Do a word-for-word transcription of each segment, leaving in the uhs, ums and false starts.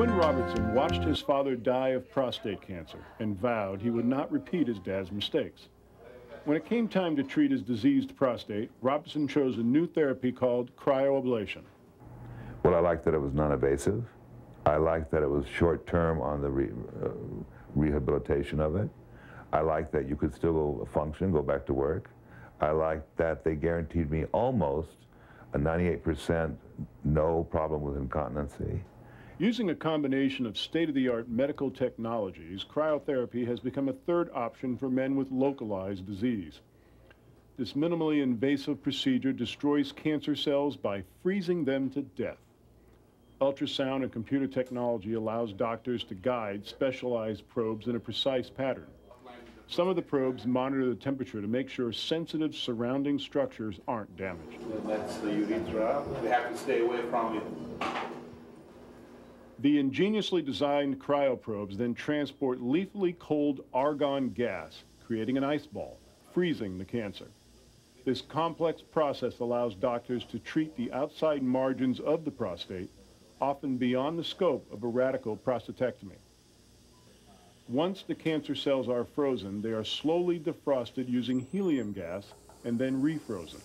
Quinn Robertson watched his father die of prostate cancer and vowed he would not repeat his dad's mistakes. When it came time to treat his diseased prostate, Robertson chose a new therapy called cryoablation. Well, I liked that it was non-invasive. I liked that it was short-term on the re uh, rehabilitation of it. I liked that you could still function, go back to work. I liked that they guaranteed me almost a ninety-eight percent no problem with incontinency. Using a combination of state-of-the-art medical technologies, cryotherapy has become a third option for men with localized disease. This minimally invasive procedure destroys cancer cells by freezing them to death. Ultrasound and computer technology allows doctors to guide specialized probes in a precise pattern. Some of the probes monitor the temperature to make sure sensitive surrounding structures aren't damaged. That's the urethra. We have to stay away from it. The ingeniously designed cryoprobes then transport lethally cold argon gas, creating an ice ball, freezing the cancer. This complex process allows doctors to treat the outside margins of the prostate, often beyond the scope of a radical prostatectomy. Once the cancer cells are frozen, they are slowly defrosted using helium gas and then refrozen.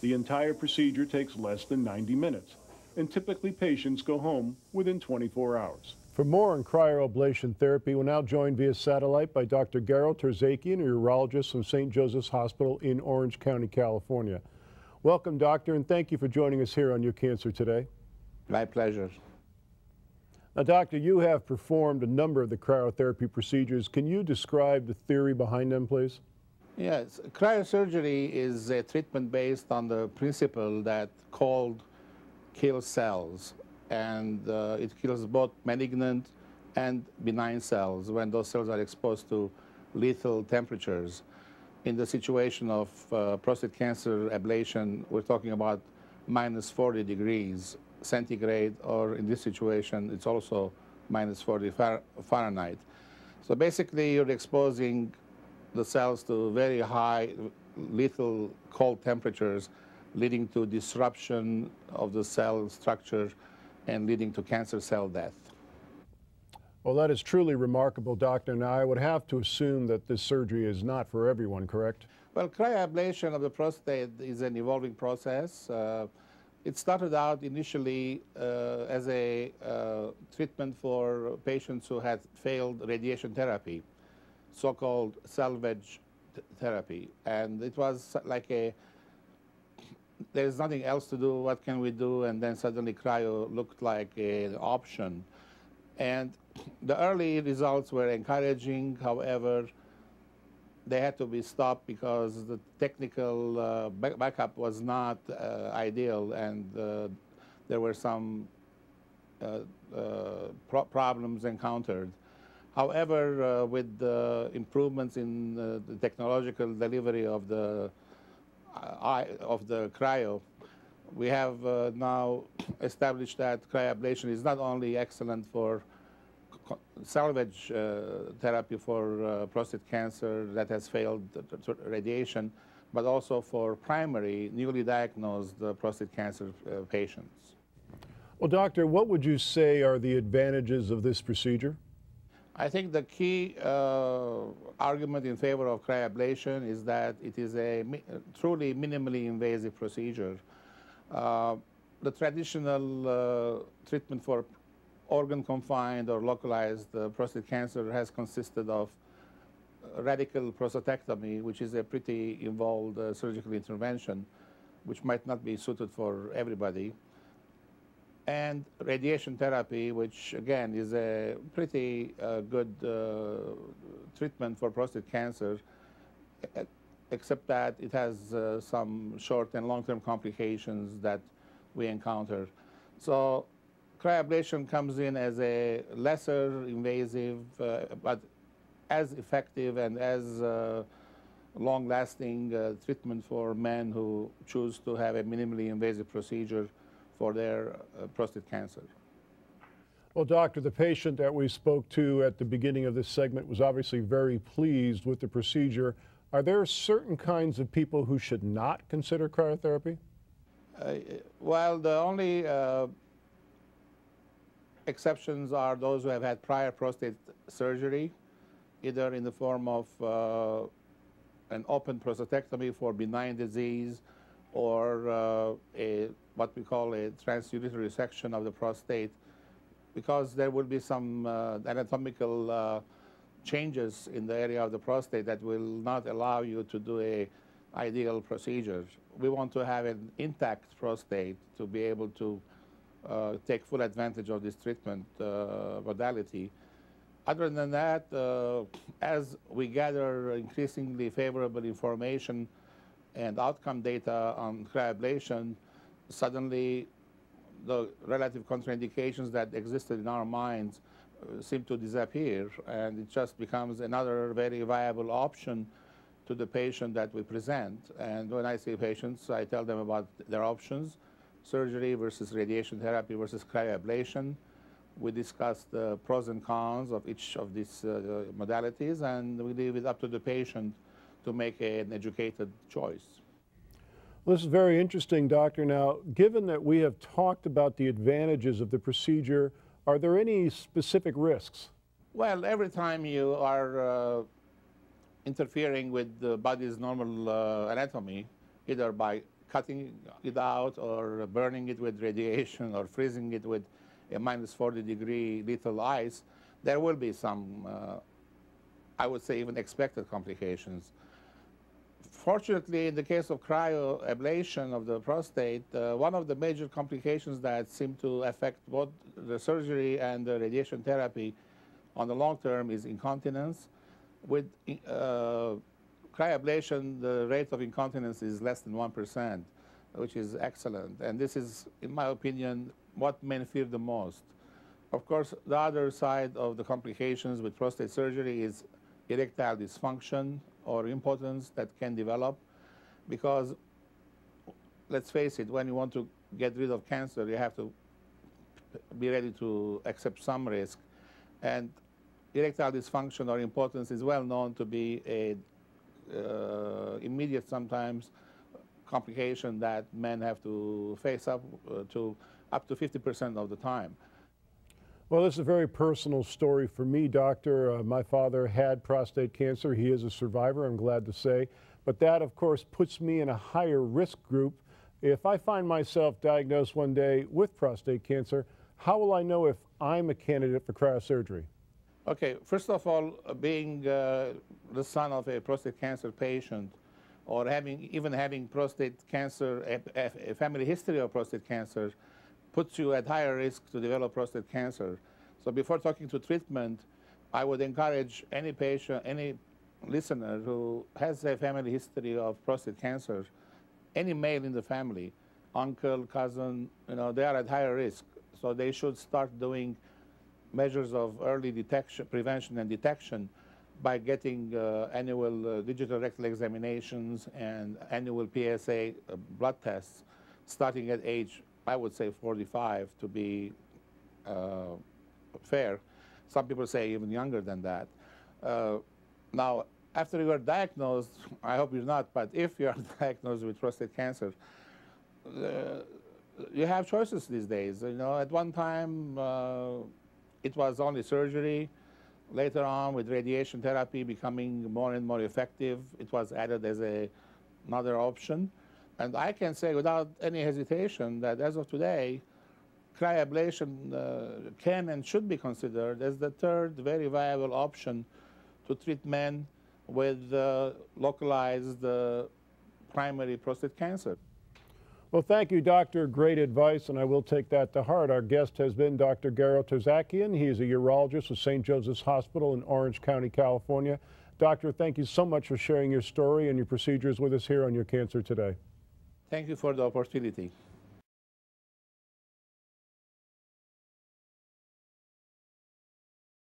The entire procedure takes less than ninety minutes, and typically patients go home within twenty-four hours. For more on cryoablation therapy, we're now joined via satellite by Doctor Garo Tertzakian, a urologist from Saint Joseph's Hospital in Orange County, California. Welcome, doctor, and thank you for joining us here on Your Cancer Today. My pleasure. Now, doctor, you have performed a number of the cryotherapy procedures. Can you describe the theory behind them, please? Yes. Cryosurgery is a treatment based on the principle that cold kills cells, and uh, it kills both malignant and benign cells when those cells are exposed to lethal temperatures. In the situation of uh, prostate cancer ablation, we're talking about minus forty degrees. Centigrade, or in this situation, it's also minus forty Fahrenheit. So basically, you're exposing the cells to very high, lethal cold temperatures, leading to disruption of the cell structure and leading to cancer cell death. Well, that is truly remarkable, doctor. Now, I would have to assume that this surgery is not for everyone, correct? Well, cryoablation of the prostate is an evolving process. Uh, It started out initially uh, as a uh, treatment for patients who had failed radiation therapy, so-called salvage th therapy. And it was like a, there's nothing else to do, what can we do? And then suddenly cryo looked like an option. And the early results were encouraging. However, they had to be stopped because the technical uh, back backup was not uh, ideal, and uh, there were some uh, uh, pro problems encountered. However, uh, with the improvements in uh, the technological delivery of the uh, of the cryo, we have uh, now established that cryoablation is not only excellent for salvage uh, therapy for uh, prostate cancer that has failed radiation, but also for primary, newly diagnosed uh, prostate cancer uh, patients. Well, doctor, what would you say are the advantages of this procedure? I think the key uh, argument in favor of cryoablation is that it is a mi truly minimally invasive procedure. Uh, the traditional uh, treatment for organ-confined or localized uh, prostate cancer has consisted of radical prostatectomy, which is a pretty involved uh, surgical intervention, which might not be suited for everybody, and radiation therapy, which again is a pretty uh, good uh, treatment for prostate cancer, except that it has uh, some short and long-term complications that we encounter. So cryoablation comes in as a lesser invasive, uh, but as effective and as uh, long-lasting uh, treatment for men who choose to have a minimally invasive procedure for their uh, prostate cancer. Well, doctor, the patient that we spoke to at the beginning of this segment was obviously very pleased with the procedure. Are there certain kinds of people who should not consider cryotherapy? Uh, well, the only uh, Exceptions are those who have had prior prostate surgery, either in the form of uh, an open prostatectomy for benign disease or uh, a, what we call a transurethral resection of the prostate, because there will be some uh, anatomical uh, changes in the area of the prostate that will not allow you to do a ideal procedure. We want to have an intact prostate to be able to uh, take full advantage of this treatment uh, modality. Other than that, uh, as we gather increasingly favorable information and outcome data on cryoablation, suddenly the relative contraindications that existed in our minds uh, seem to disappear, and it just becomes another very viable option to the patient that we present. And when I see patients, I tell them about their options: surgery versus radiation therapy versus cryoablation. We discuss the pros and cons of each of these uh, modalities, and we leave it up to the patient to make a, an educated choice. Well, this is very interesting, Doctor. Now, given that we have talked about the advantages of the procedure, are there any specific risks? Well, every time you are uh, interfering with the body's normal uh, anatomy, either by cutting it out or burning it with radiation or freezing it with a minus forty degree lethal ice, there will be some, uh, I would say, even expected complications. Fortunately, in the case of cryoablation of the prostate, uh, one of the major complications that seem to affect both the surgery and the radiation therapy on the long term is incontinence. With uh, cryoablation, the rate of incontinence is less than one percent, which is excellent. And this is, in my opinion, what men fear the most. Of course, the other side of the complications with prostate surgery is erectile dysfunction or impotence that can develop, because let's face it, when you want to get rid of cancer, you have to be ready to accept some risk. And erectile dysfunction or impotence is well known to be a uh, immediate, sometimes, complication that men have to face up uh, to up to fifty percent of the time. Well, this is a very personal story for me, Doctor. Uh, my father had prostate cancer. He is a survivor, I'm glad to say. But that, of course, puts me in a higher risk group. If I find myself diagnosed one day with prostate cancer, how will I know if I'm a candidate for cryosurgery? Okay, first of all, being uh, the son of a prostate cancer patient, or having even having prostate cancer, a, a family history of prostate cancer, puts you at higher risk to develop prostate cancer. So before talking to treatment, I would encourage any patient, any listener who has a family history of prostate cancer, any male in the family, uncle, cousin, you know, they are at higher risk. So they should start doing measures of early detection, prevention and detection by getting uh, annual uh, digital rectal examinations and annual P S A uh, blood tests starting at age, I would say, forty-five to be uh, fair. Some people say even younger than that. Uh, now, after you are diagnosed, I hope you're not, but if you are diagnosed with prostate cancer, uh, you have choices these days. You know, at one time, uh, it was only surgery. Later on, with radiation therapy becoming more and more effective, it was added as a, another option. And I can say without any hesitation that as of today, cryoablation uh, can and should be considered as the third very viable option to treat men with uh, localized uh, primary prostate cancer. Well, thank you, Doctor. Great advice, and I will take that to heart. Our guest has been Doctor Garo Tertzakian. He is a urologist with Saint Joseph's Hospital in Orange County, California. Doctor, thank you so much for sharing your story and your procedures with us here on Your Cancer Today. Thank you for the opportunity.